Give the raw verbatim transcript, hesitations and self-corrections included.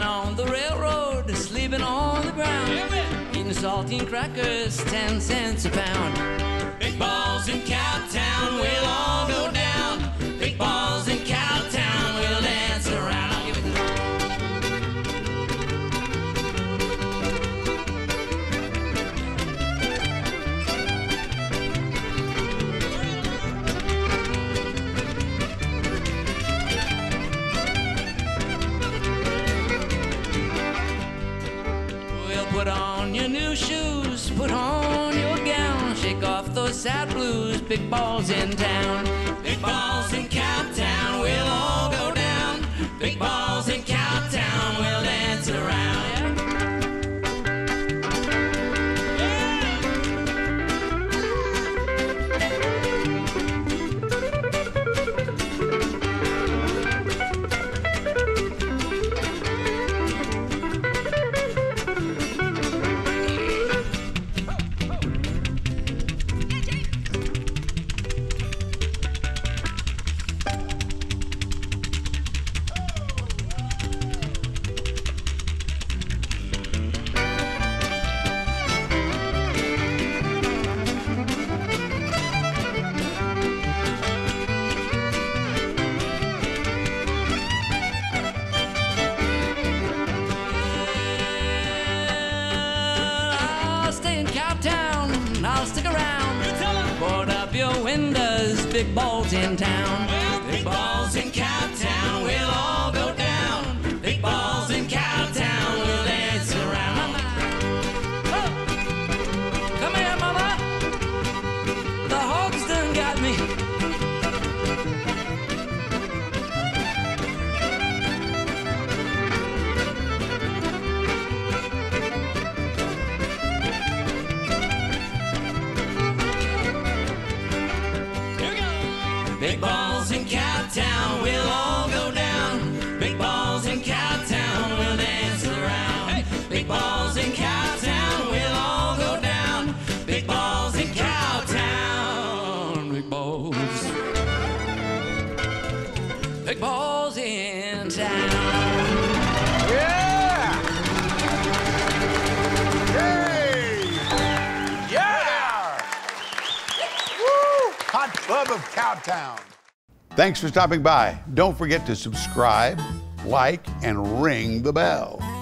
walking on the railroad, sleeping on the ground, eating saltine crackers, ten cents a pound. Big balls in Cowtown, we'll all go down. Big balls in Cowtown, we'll dance around. I'll give it. We'll put on your new shoes, put on your gown, shake off those sad blues. Big balls in town. Big balls in Cowtown, we'll all go down. Big balls in Cowtown, we'll dance around. Big balls in town. Well, big balls in Cowtown, we'll all go down. Big balls in Cowtown, we'll dance around. Oh, come here, mama. The hogs done got me. Big balls in Cowtown, we'll all go down. Big balls in Cowtown, we'll dance around. Hey. Big balls in Cowtown, we'll all go down. Big balls in Cowtown, big balls. Big balls in town. Club of Cowtown. Thanks for stopping by. Don't forget to subscribe, like, and ring the bell.